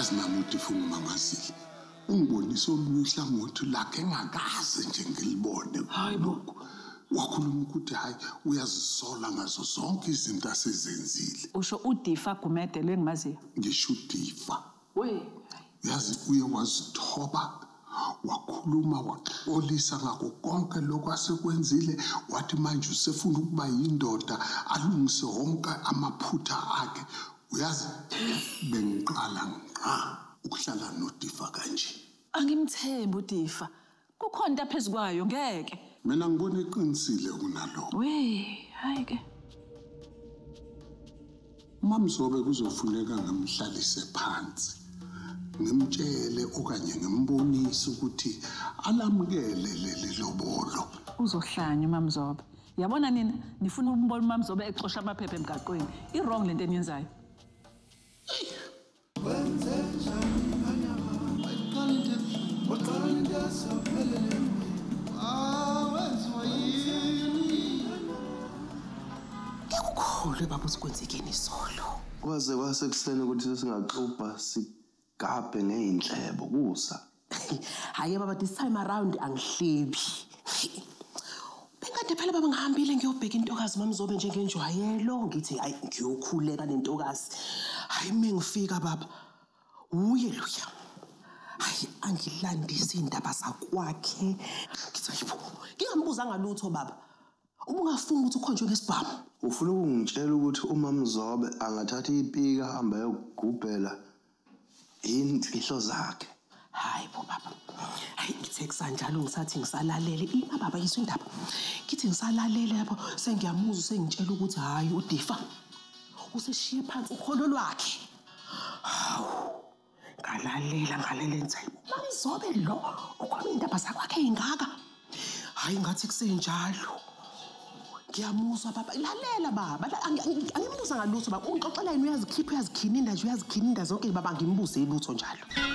ezinamuthi fuma ngasile ungibonisa omnyusha ngothi lakhe engakaze nje ngilibone hayibo wakhuluma ukuthi hayi uyazisola ngazo zonke izinto asezenzile usho udifa kumedelwe ngimazi ngisho udifa we yazi uye wazithoba wakhuluma waxolisa ngakho konke lokho asekwenzile wathi manje usefuna ukuba yindoda alungise wonke amaphutha akhe uyazi bengiqala ngqa ukuhlala noDifa kanje angimthembi uDifa kukhona phezukwayo ngeke mina ngibona iqinisile kunalokho we hayi ke MaMzobe kuzofuneka ngamhlalise phansi ngimtshele okanye ngimbonise ukuthi alamukele leli lobolo uzohlanya MaMzobe yabona nina nifuna ukubona MaMzobe exosha amaphepha emgaqweni iwrong lento eniyenzayo Ngikukhole baba usikwenzekeni solo kwaze wasekuseni ukuthi singaxubha Gabe neyindlebe kusa. Hayi baba this time around angihlebi. Bengade phela baba ngihambile ngiyobheka intokazi MaMzobe njengenjwayelo ngithi hayi ngiyokhuleka nentokazi. Hayi mengifika baba. Uye luya. Hayi angilandisi indaba zakwakhe. Ngithi hayibo. Ngingambuza ngalutho baba. Ubungafuna ukuthi ukhonjwe ngesibhamu. Ufuna ukungitshela ukuthi uMaMzobe angathatha ipika ahamba yokugubhela. Imfihlo zakhe hayi baba hayi ngithekisa njalo ngisathi ngisalalele ibaba yizwe indaba ngithi ngisalalele lapho sengiyamuza sengitshela ukuthi hayi uDifa useshiye phansi ukholo lwakhe hawu ngalalela ngalelenza MaMzobe lo ukhona indaba zakwakhe ingaka hayi ngathi kusenjalo ngiyamuzwa baba lalela baba angimbuza ngalutho baba ungixoxelani uyazikhipha uyazikhininda nje uyazikhininda zonke baba ngimbuze ilutho njalo